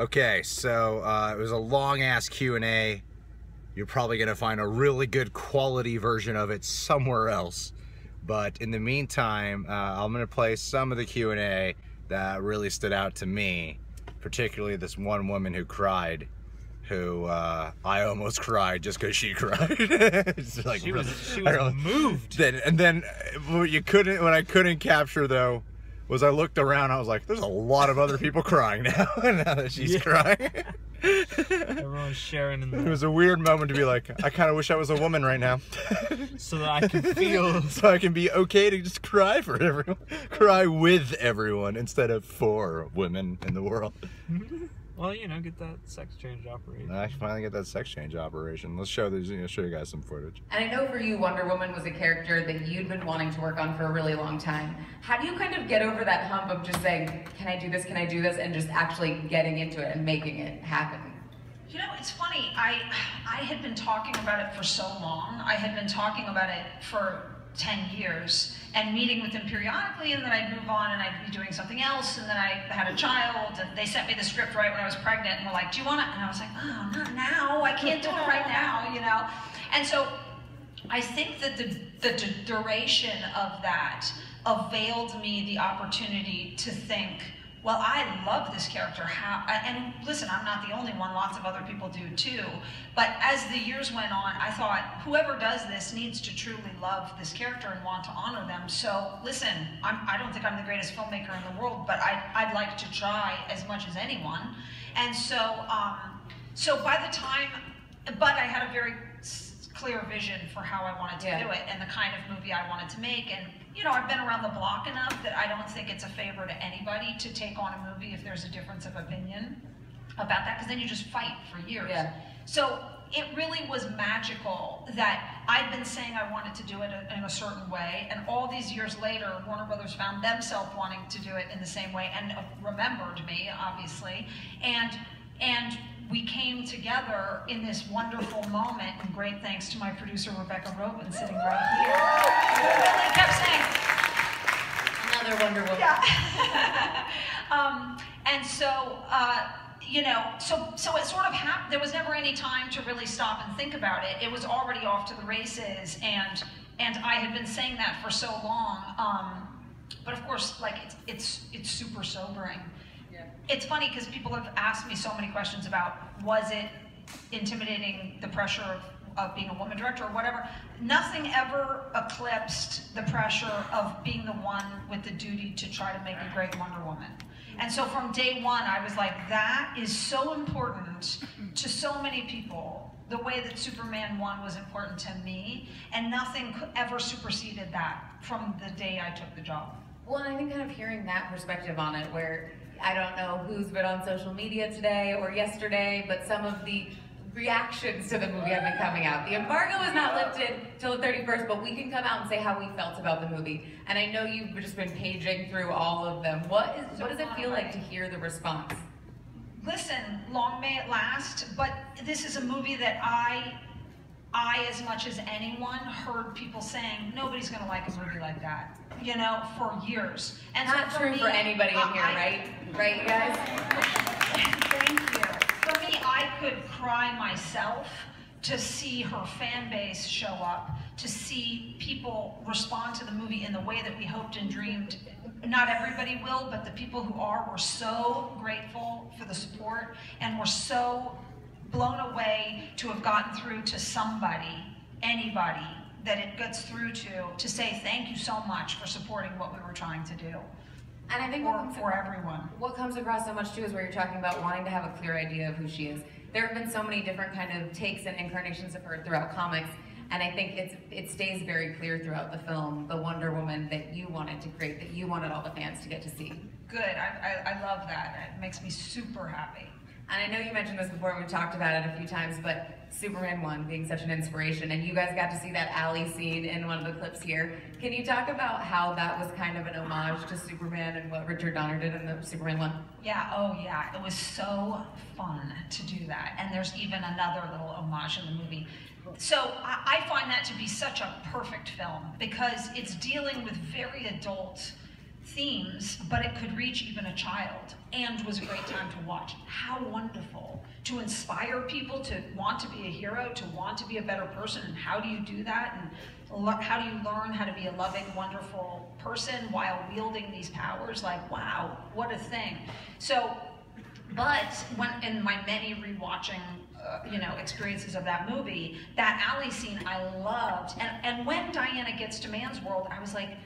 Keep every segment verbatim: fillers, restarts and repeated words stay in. Okay, so uh, it was a long-ass Q and A. You're probably gonna find a really good quality version of it somewhere else. But in the meantime, uh, I'm gonna play some of the Q and A that really stood out to me, particularly this one woman who cried, who uh, I almost cried just because she cried. It's like, she was, she was moved. Then, and then what you couldn't, what I couldn't capture though, was I looked around, I was like, there's a lot of other people crying now, now that she's yeah. crying. Everyone's sharing in the... It was a weird moment to be like, I kind of wish I was a woman right now. So that I can feel... So I can be okay to just cry for everyone. Cry with everyone instead of for women in the world. Well, you know, get that sex change operation. I finally get that sex change operation. Let's show, these, you know, show you guys some footage. And I know for you, Wonder Woman was a character that you'd been wanting to work on for a really long time. How do you kind of get over that hump of just saying, can I do this, can I do this, and just actually getting into it and making it happen? You know, it's funny. I, I had been talking about it for so long. I had been talking about it for ten years and meeting with them periodically, and then I'd move on and I'd be doing something else, and then I had a child, and they sent me the script right when I was pregnant and were like, do you want it? And I was like, oh, not now, I can't do it right now, you know? And so I think that the, the duration of that availed me the opportunity to think, well, I love this character, how, and listen, I'm not the only one, lots of other people do too, but as the years went on, I thought, whoever does this needs to truly love this character and want to honor them, so listen, I'm, I don't think I'm the greatest filmmaker in the world, but I, I'd like to try as much as anyone, and so, um, so by the time, but I had a very clear vision for how I wanted to yeah. do it, and the kind of movie I wanted to make, and you know, I've been around the block enough that I don't think it's a favor to anybody to take on a movie if there's a difference of opinion about that, because then you just fight for years. Yeah. So it really was magical that I'd been saying I wanted to do it in a certain way, and all these years later, Warner Brothers found themselves wanting to do it in the same way, and remembered me, obviously, and and. We came together in this wonderful moment, and great thanks to my producer, Rebecca Robins, sitting right here. Who kept saying, another Wonder Woman. Yeah. um, and so, uh, you know, so so it sort of happened. There was never any time to really stop and think about it. It was already off to the races, and and I had been saying that for so long. Um, but of course, like it's it's it's super sobering. It's funny because people have asked me so many questions about, was it intimidating, the pressure of, of being a woman director or whatever. Nothing ever eclipsed the pressure of being the one with the duty to try to make a great Wonder Woman. And so from day one, I was like, that is so important to so many people. The way that Superman one was important to me, and nothing ever superseded that from the day I took the job. Well, and I think kind of hearing that perspective on it, where I don't know who's been on social media today or yesterday, but some of the reactions to the movie have been coming out. The embargo was not lifted till the thirty-first, but we can come out and say how we felt about the movie. And I know you've just been paging through all of them. What is, what does it feel like to hear the response? Listen, long may it last, but this is a movie that I, I as much as anyone, heard people saying, nobody's gonna like a movie like that, you know, for years. And not so for true me, for anybody uh, in here, I, right? Right, you guys? Thank you. For me, I could cry myself to see her fan base show up, to see people respond to the movie in the way that we hoped and dreamed. Not everybody will, but the people who are, were so grateful for the support, and were so blown away to have gotten through to somebody, anybody, that it gets through to, to say thank you so much for supporting what we were trying to do. And I think for, for everyone. What comes across so much too is where you're talking about wanting to have a clear idea of who she is. There have been so many different kind of takes and incarnations of her throughout comics, and I think it's, it stays very clear throughout the film, the Wonder Woman that you wanted to create, that you wanted all the fans to get to see. Good, I, I, I love that. It makes me super happy. And I know you mentioned this before, and we've talked about it a few times, but Superman one being such an inspiration, and you guys got to see that alley scene in one of the clips here. Can you talk about how that was kind of an homage to Superman and what Richard Donner did in the Superman one? Yeah, oh yeah, it was so fun to do that. And there's even another little homage in the movie. So I, I find that to be such a perfect film, because it's dealing with very adult themes, but it could reach even a child and was a great time to watch. How wonderful to inspire people to want to be a hero, to want to be a better person. And how do you do that? And how do you learn how to be a loving, wonderful person while wielding these powers? Like, wow, what a thing. So, but when in my many rewatching Uh, you know, experiences of that movie, that alley scene I loved. And, and when Diana gets to Man's World, I was like,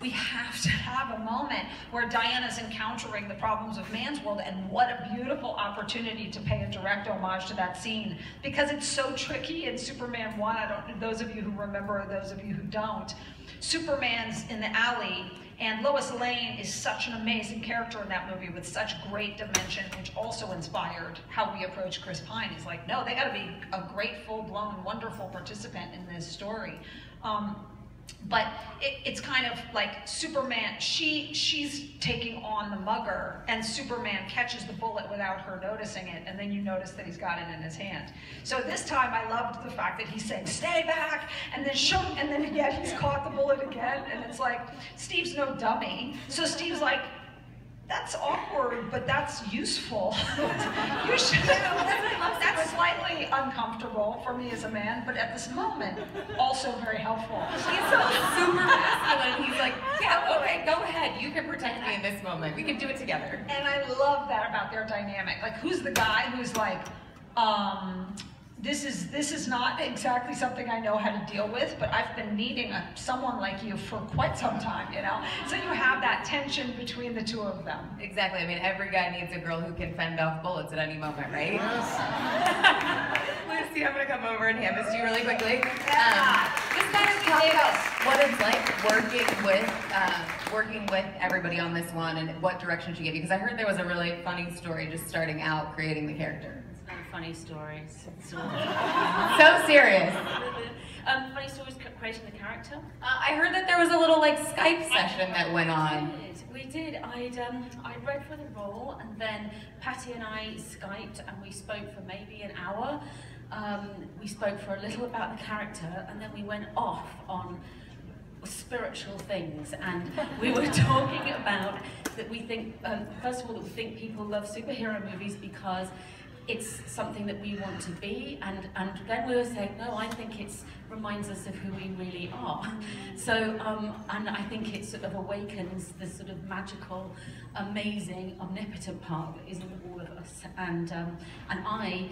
we have to have a moment where Diana's encountering the problems of Man's World, and what a beautiful opportunity to pay a direct homage to that scene, because it's so tricky in Superman one, I don't, those of you who remember, or those of you who don't, Superman's in the alley, and Lois Lane is such an amazing character in that movie with such great dimension, which also inspired how we approach Chris Pine. It's like, no, they gotta be a great, full-blown, wonderful participant in this story. Um, but it, it's kind of like Superman, she, she's taking on the mugger, and Superman catches the bullet without her noticing it, and then you notice that he's got it in his hand. So this time I loved the fact that he's saying, stay back, and then shoot, and then yet he's caught the bullet again, and it's like, Steve's no dummy. So Steve's like, that's awkward, but that's useful. You should, that's, that's slightly uncomfortable for me as a man, but at this moment, also very helpful. He's so super masculine. He's like, yeah, okay, go ahead. You can protect me in this moment. We can do it together. And I love that about their dynamic. Like, who's the guy who's like, um, this is, this is not exactly something I know how to deal with, but I've been needing a, someone like you for quite some time, you know? So you have that tension between the two of them. Exactly, I mean, every guy needs a girl who can fend off bullets at any moment, right? Yes. Lucy, I'm gonna come over and hand this to you really quickly. Yeah. Um, just kind of talk about what it's like working with, uh, working with everybody on this one, and what direction she gave you, because I heard there was a really funny story just starting out creating the character. Funny stories. So serious. Um, funny stories creating the character. Uh, I heard that there was a little like Skype session that went on. We did. We did. I'd um, I read for the role, and then Patty and I Skyped, and we spoke for maybe an hour. Um, we spoke for a little about the character, and then we went off on spiritual things, and we were talking about that. We think um, first of all that we think people love superhero movies because it's something that we want to be, and, and then we were saying, no, I think it reminds us of who we really are. So, um, and I think it sort of awakens the sort of magical, amazing, omnipotent part that is in all of us. And, um, and I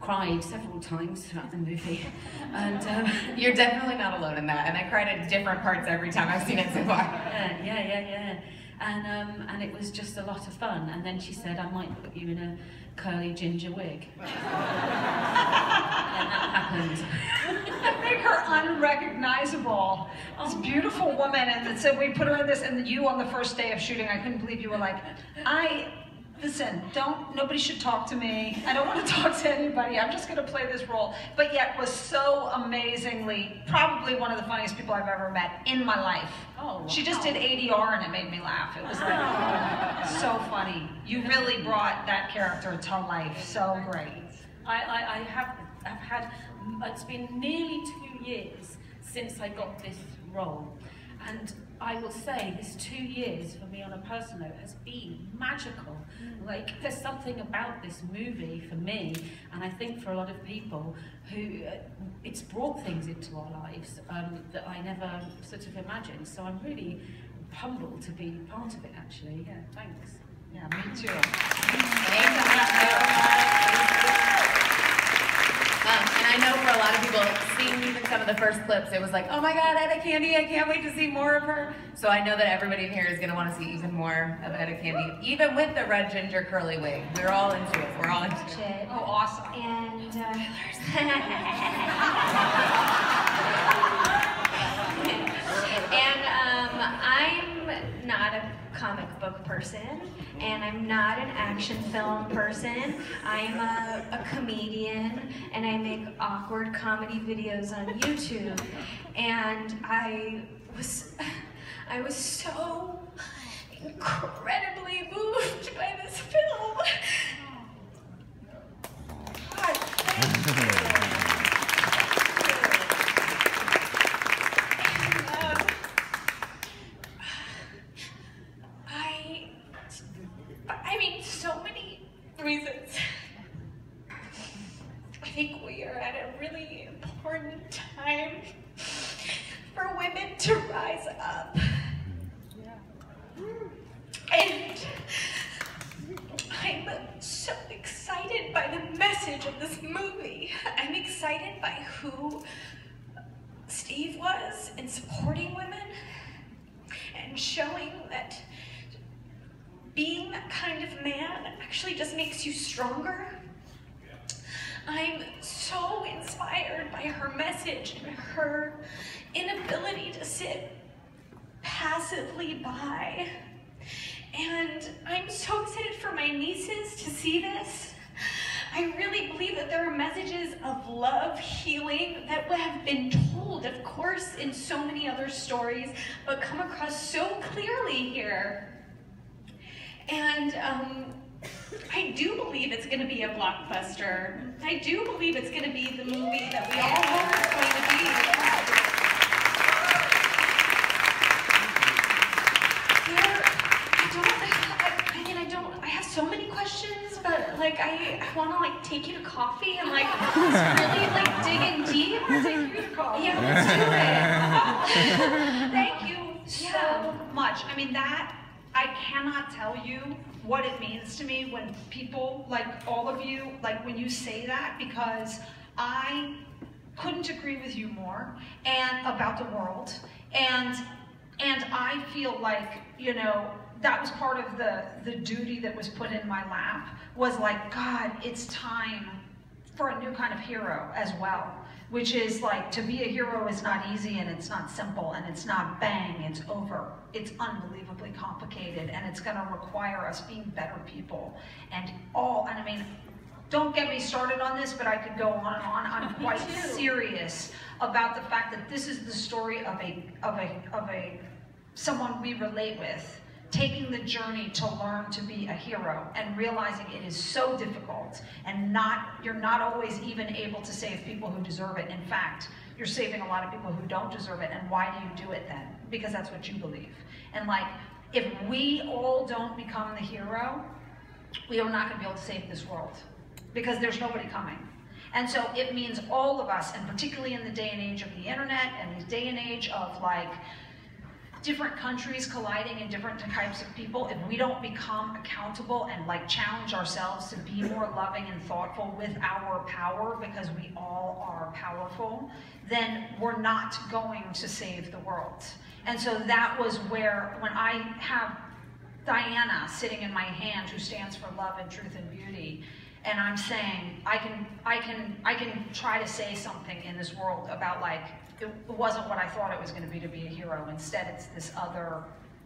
cried several times throughout the movie. And um, you're definitely not alone in that, and I cried at different parts every time I've seen it so far. Yeah, yeah, yeah, yeah. And, um, and it was just a lot of fun. And then she said, I might put you in a curly ginger wig. And that happened. I make her unrecognizable. This beautiful woman, and so we put her in this, and you on the first day of shooting, I couldn't believe you were like, I, listen, don't, nobody should talk to me. I don't want to talk to anybody. I'm just gonna play this role. But yet was so amazingly, probably one of the funniest people I've ever met in my life. Oh, she just did A D R and it made me laugh. It was like, oh, so funny. You really brought that character to life. So great. I, I, I have, I've had, it's been nearly two years since I got this role. And I will say this two years for me on a personal note has been magical. Like, there's something about this movie for me, and I think for a lot of people, who uh, it's brought things into our lives um, that I never sort of imagined. So I'm really humbled to be part of it, actually. Yeah, thanks. Yeah, me too. Um, and I know for a lot of people, seeing even some of the first clips, it was like, oh my God, Etta Candy, I can't wait to see more of her. So I know that everybody in here is gonna wanna see even more of Etta Candy, even with the red ginger curly wig. We're all into it, we're all into it. Oh, awesome. And, uh, and um, I'm not a comic book person, and I'm not an action film person. I'm a, a comedian, and I make awkward comedy videos on YouTube. And I was, I was so incredibly moved by this film. God, thank you. at a really important time for women to rise up. And I'm so excited by the message of this movie. I'm excited by who Steve was in supporting women and showing that being that kind of man actually just makes you stronger. I'm so inspired by her message and her inability to sit passively by. And I'm so excited for my nieces to see this. I really believe that there are messages of love, healing, that have been told, of course, in so many other stories, but come across so clearly here. And um, I do believe it's gonna be a blockbuster. I do believe it's gonna be the movie that we all hope it's going to be. So many questions, but like I, I want to like take you to coffee and like really like dig in deep. Take you to coffee. Yeah, let's do it. Thank you so yeah. much. I mean, that I cannot tell you what it means to me when people like all of you like when you say that, because I couldn't agree with you more and about the world, and and I feel like you know. That was part of the, the duty that was put in my lap, was like, God, it's time for a new kind of hero as well, which is like, to be a hero is not easy, and it's not simple, and it's not bang, it's over. It's unbelievably complicated, and it's gonna require us being better people. And all, and I mean, don't get me started on this, but I could go on and on. I'm quite serious about the fact that this is the story of a, of a, of a, someone we relate with, taking the journey to learn to be a hero and realizing it is so difficult, and not you're not always even able to save people who deserve it. In fact, you're saving a lot of people who don't deserve it. And why do you do it then? Because that's what you believe. And like, if we all don't become the hero, we are not gonna be able to save this world, because there's nobody coming. And so it means all of us, and particularly in the day and age of the internet and the day and age of like, different countries colliding and different types of people, if we don't become accountable and like challenge ourselves to be more loving and thoughtful with our power, because we all are powerful, then we're not going to save the world. And so that was where, when I have Diana sitting in my hand, who stands for love and truth and beauty, and I'm saying, I can, I can, I can try to say something in this world about like, it wasn't what I thought it was going to be to be a hero. Instead, it's this other,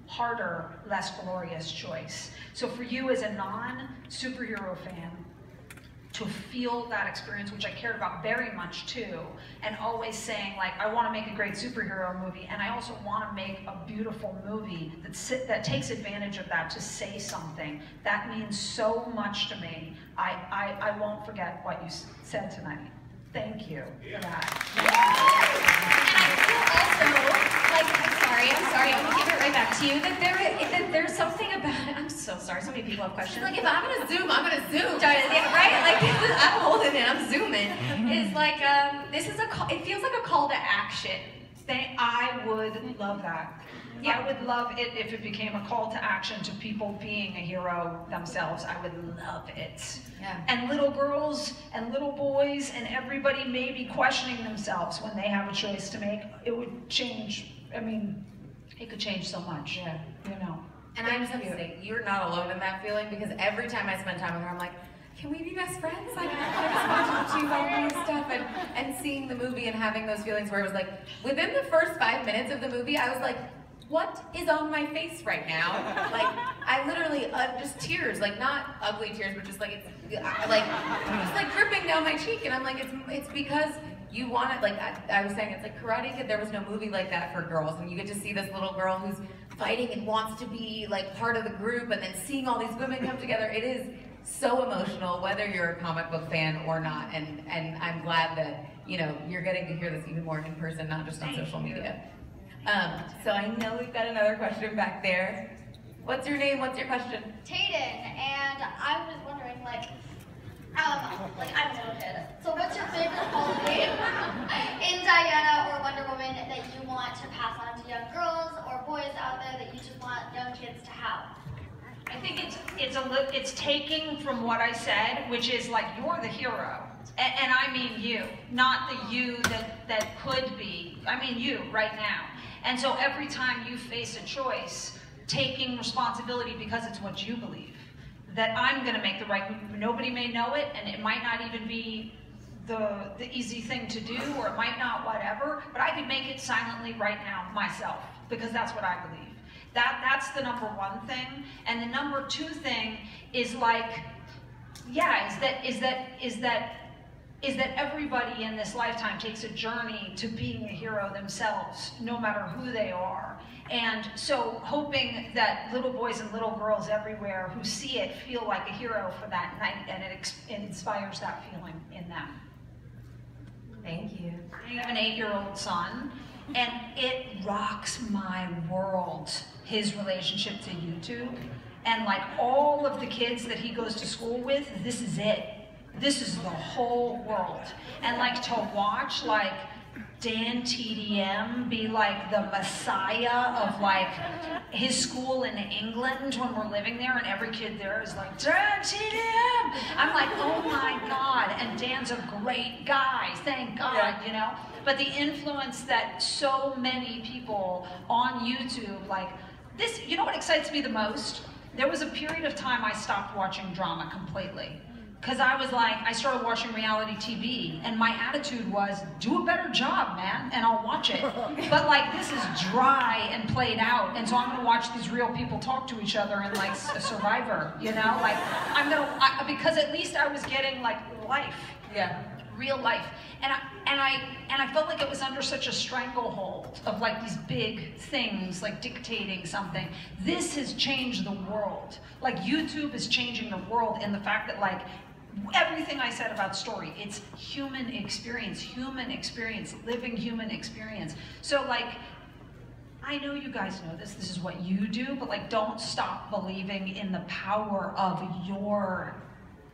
harder, less glorious choice. So for you as a non-superhero fan, to feel that experience, which I cared about very much too, and always saying like, I want to make a great superhero movie, and I also want to make a beautiful movie that, that takes advantage of that to say something. That means so much to me. I, I, I won't forget what you said tonight. Thank you for that. And I feel also, like, I'm sorry, I'm sorry, I'm gonna give it right back to you, that, there, that there's something about it, I'm so sorry, so many people have questions. Like, if I'm gonna zoom, I'm gonna zoom. Yeah, right, like, I'm holding it, I'm zooming. It's like, um, this is a call, it feels like a call to action. I would love that. Yeah. I would love it if it became a call to action to people being a hero themselves. I would love it. Yeah. And little girls and little boys and everybody may be questioning themselves when they have a choice to make. It would change, I mean, it could change so much, yeah, you know. And I just have to say, you're not alone in that feeling, because every time I spend time with her, I'm like, can we be best friends? Like, I just watched you all these stuff, and, and seeing the movie and having those feelings where it was like, within the first five minutes of the movie, I was like, what is on my face right now? Like, I literally, uh, just tears, like not ugly tears, but just like, it's, like, just like dripping down my cheek. And I'm like, it's it's because you want it, like I, I was saying, it's like Karate Kid, there was no movie like that for girls. And you get to see this little girl who's fighting and wants to be like part of the group, and then seeing all these women come together, it is so emotional, whether you're a comic book fan or not. And, and I'm glad that, you know, you're getting to hear this even more in person, not just on social media. Um, so I know we've got another question back there. What's your name? What's your question? Tayden, and I was wondering, like, um, like I'm a little kid. So what's your favorite Halloween how. I think it's it's a it's taking from what I said, which is like you're the hero, and, and I mean you, not the you that that could be. I mean you right now. And so every time you face a choice, taking responsibility because it's what you believe. That I'm gonna make the right move. Nobody may know it, and it might not even be the, the easy thing to do, or it might not whatever, but I can make it silently right now myself, because that's what I believe. That, that's the number one thing. And the number two thing is like, yeah, is that, is that, is that, is that everybody in this lifetime takes a journey to being a hero themselves, no matter who they are. And so hoping that little boys and little girls everywhere who see it feel like a hero for that night, and it, it inspires that feeling in them. Thank you. I have an eight-year-old son, and it rocks my world, his relationship to YouTube. And like all of the kids that he goes to school with, this is it. This is the whole world. And like to watch like Dan T D M be like the messiah of like his school in England when we're living there, and every kid there is like, Dan T D M! I'm like, oh my God, and Dan's a great guy, thank God, you know? But the influence that so many people on YouTube, like this, you know what excites me the most? There was a period of time I stopped watching drama completely. Because I was like, I started watching reality T V, and my attitude was, do a better job, man, and I'll watch it. But like, this is dry and played out, and so I'm gonna watch these real people talk to each other and like a Survivor, you know? Like, I'm gonna, I, because at least I was getting like life, yeah, real life. And I, and I, and I felt like it was under such a stranglehold of like these big things, like dictating something. This has changed the world. Like YouTube is changing the world, and the fact that like, everything I said about story, it's human experience, human experience, living human experience. So like, I know you guys know this, this is what you do, but like don't stop believing in the power of your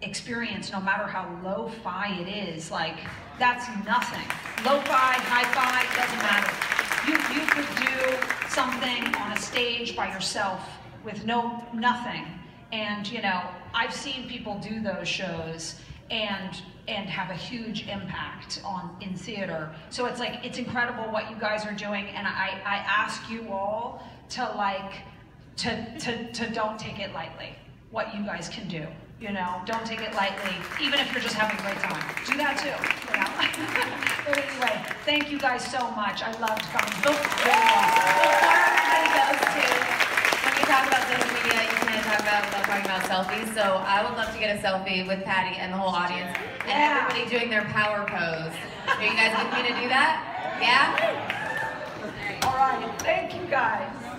experience, no matter how lo-fi it is. Like, that's nothing. Lo-fi, hi-fi, doesn't matter. You, you could do something on a stage by yourself with no, nothing. And you know, I've seen people do those shows and and have a huge impact on in theater. So it's like, it's incredible what you guys are doing, and I, I ask you all to like, to, to, to don't take it lightly, what you guys can do, you know? Don't take it lightly, even if you're just having a great time. Do that too, you know? But anyway, thank you guys so much. I loved coming. We'll When we talk about social media, you can talk about, love talking about selfies, so I would love to get a selfie with Patty and the whole audience, and yeah, everybody doing their power pose. Are you guys looking to do that? Yeah? All right, thank you guys.